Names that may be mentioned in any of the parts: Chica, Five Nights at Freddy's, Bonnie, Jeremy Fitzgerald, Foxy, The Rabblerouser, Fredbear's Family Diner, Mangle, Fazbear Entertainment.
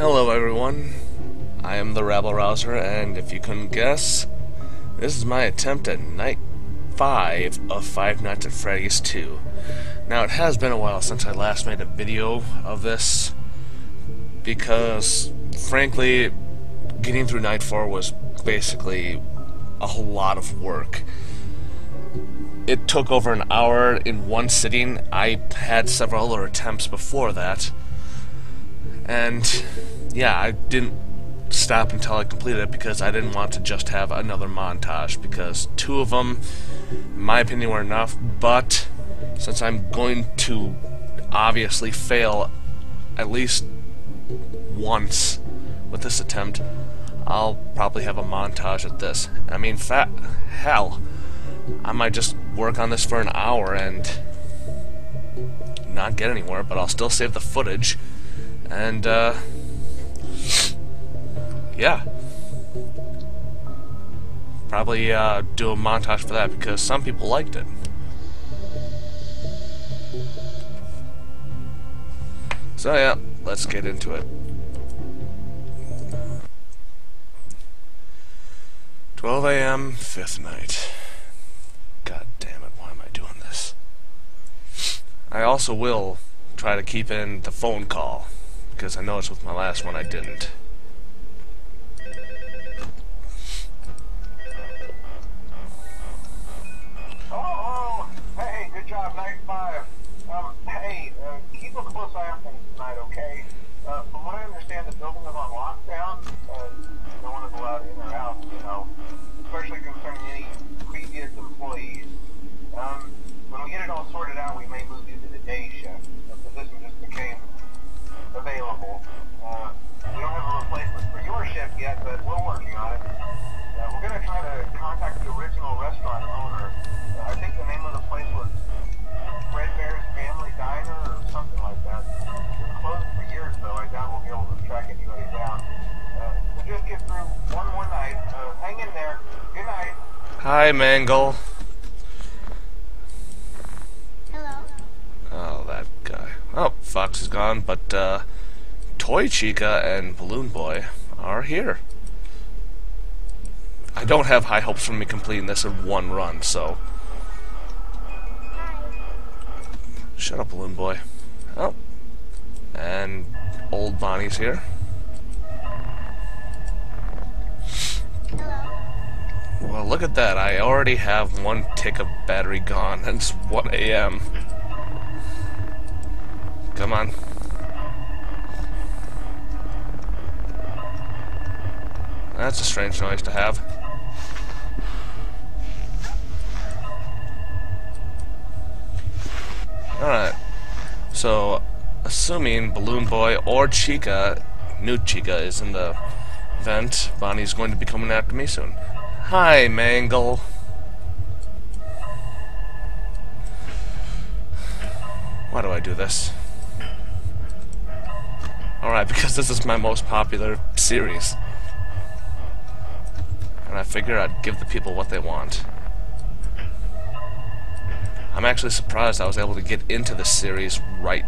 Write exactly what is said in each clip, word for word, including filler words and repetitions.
Hello everyone, I am the Rabblerouser, and if you couldn't guess, this is my attempt at night five of Five Nights at Freddy's two. Now it has been a while since I last made a video of this, because frankly, getting through night four was basically a whole lot of work. It took over an hour in one sitting. I had several other attempts before that. And yeah, I didn't stop until I completed it because I didn't want to just have another montage, because two of them, in my opinion, were enough. But since I'm going to obviously fail at least once with this attempt, I'll probably have a montage at this. I mean, fat hell, I might just work on this for an hour and not get anywhere, but I'll still save the footage. And, uh, yeah. Probably uh, do a montage for that because some people liked it. So, yeah, let's get into it. twelve A M, fifth night. God damn it, why am I doing this? I also will try to keep in the phone call, because I noticed with my last one I didn't. Hello, hello. Hey, good job, night five. Um, hey, uh, keep a close eye on things tonight, okay? Uh, from what I understand, the building is on lockdown. Uh, no one is allowed in or out, you know, especially concerning any previous employees. Um, when we get it all sorted out, we may move you to the day shift. The position just became available. Uh, we don't have a replacement for your shift yet, but we're working on it. Uh, we're going to try to contact the original restaurant owner. Uh, I think the name of the place was Fredbear's Family Diner or something like that. It's closed for years, though. I doubt we'll be able to track anybody down. Uh, so just get through one more night. Uh, hang in there. Good night. Hi, Mangle. Hello. Oh, that guy. Oh, Fox is gone, but uh, Toy Chica and Balloon Boy are here. I don't have high hopes for me completing this in one run, so... Shut up, Balloon Boy. Oh. And old Bonnie's here. Well, look at that. I already have one tick of battery gone, and it's one A M Come on. That's a strange noise to have. Alright. So, assuming Balloon Boy or Chica, new Chica, is in the vent, Bonnie's going to be coming after me soon. Hi, Mangle. Why do I do this? Alright, because this is my most popular series. And I figure I'd give the people what they want. I'm actually surprised I was able to get into this series right,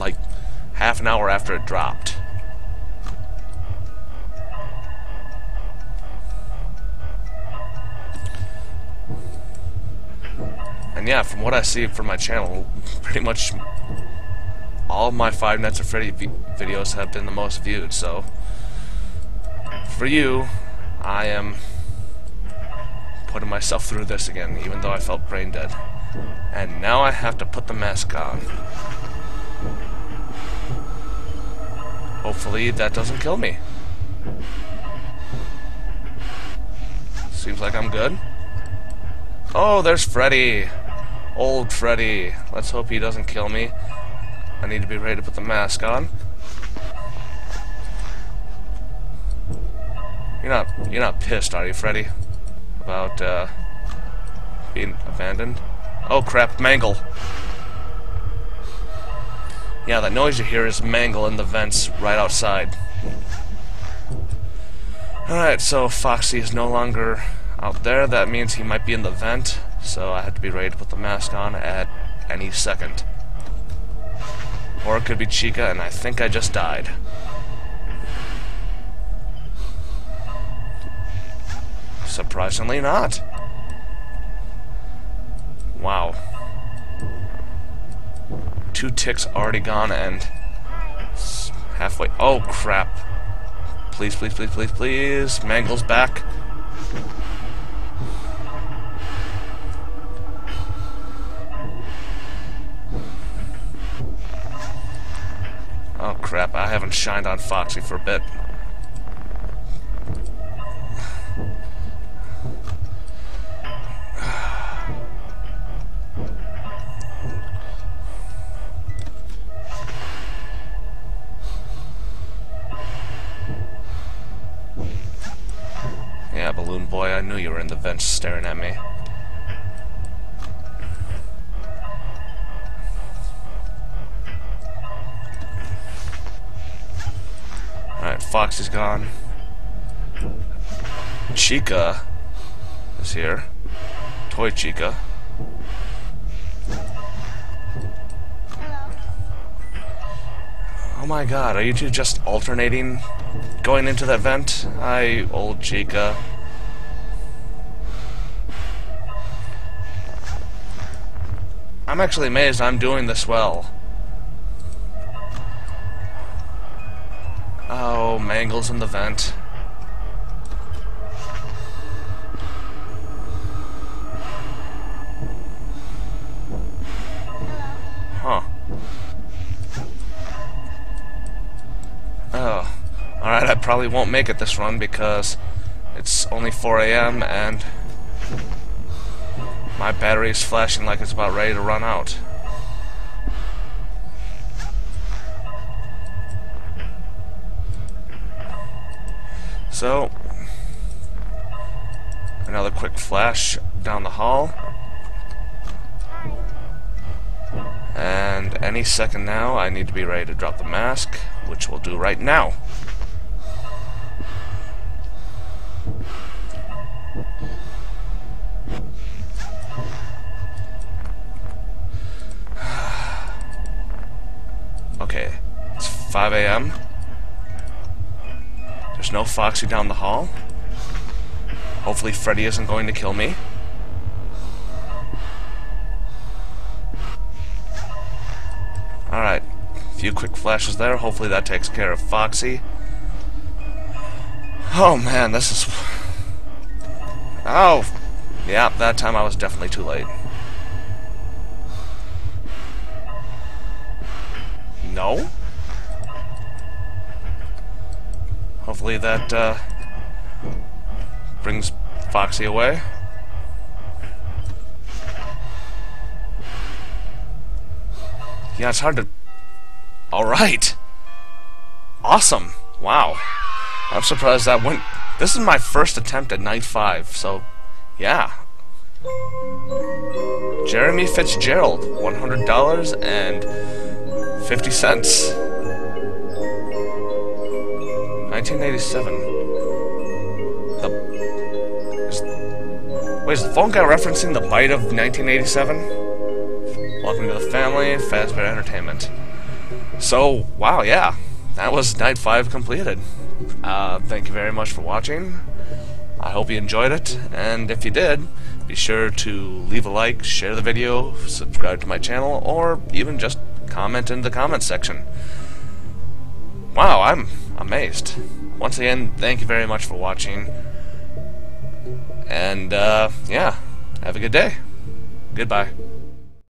like, half an hour after it dropped. And yeah, from what I see from my channel, pretty much all of my Five Nights at Freddy v videos have been the most viewed, so for you, I am putting myself through this again, even though I felt brain dead. And now I have to put the mask on. Hopefully that doesn't kill me. Seems like I'm good. Oh, there's Freddy! Old Freddy. Let's hope he doesn't kill me. I need to be ready to put the mask on. You're not, you're not pissed, are you, Freddy? About, uh, being abandoned? Oh, crap, Mangle. Yeah, that noise you hear is Mangle in the vents right outside. Alright, so Foxy is no longer out there. That means he might be in the vent, so I have to be ready to put the mask on at any second. Or it could be Chica, and I think I just died. Surprisingly not. Wow. Two ticks already gone and halfway. Oh crap. Please, please, please, please, please. Mangle's back. Oh crap, I haven't shined on Foxy for a bit. Yeah, Balloon Boy, I knew you were in the vents staring at me. Alright, Fox is gone. Chica is here. Toy Chica. Oh my god, are you two just alternating? Going into that vent? Hi, old Chica. I'm actually amazed I'm doing this well. Oh, Mangle's in the vent. Huh. Oh. Alright, I probably won't make it this run because it's only four A M and my battery is flashing like it's about ready to run out. So, another quick flash down the hall. And any second now, I need to be ready to drop the mask, which we'll do right now. Okay, it's five A M There's no Foxy down the hall. Hopefully Freddy isn't going to kill me. Alright, a few quick flashes there. Hopefully that takes care of Foxy. Oh man, this is... Oh! Yeah, that time I was definitely too late. No? Hopefully that uh, brings Foxy away. Yeah, it's hard to... Alright! Awesome! Wow. I'm surprised that went... This is my first attempt at night five, so... Yeah. Jeremy Fitzgerald, one hundred dollars and fifty cents. nineteen eighty-seven. The... Is... Wait, is the phone guy referencing the bite of nineteen eighty-seven? Welcome to the family, Fazbear Entertainment. So, wow, yeah. That was night five completed. Uh, thank you very much for watching. I hope you enjoyed it, and if you did, be sure to leave a like, share the video, subscribe to my channel, or even just comment in the comments section. Wow, I'm amazed. Once again, thank you very much for watching, and uh, yeah, have a good day. Goodbye.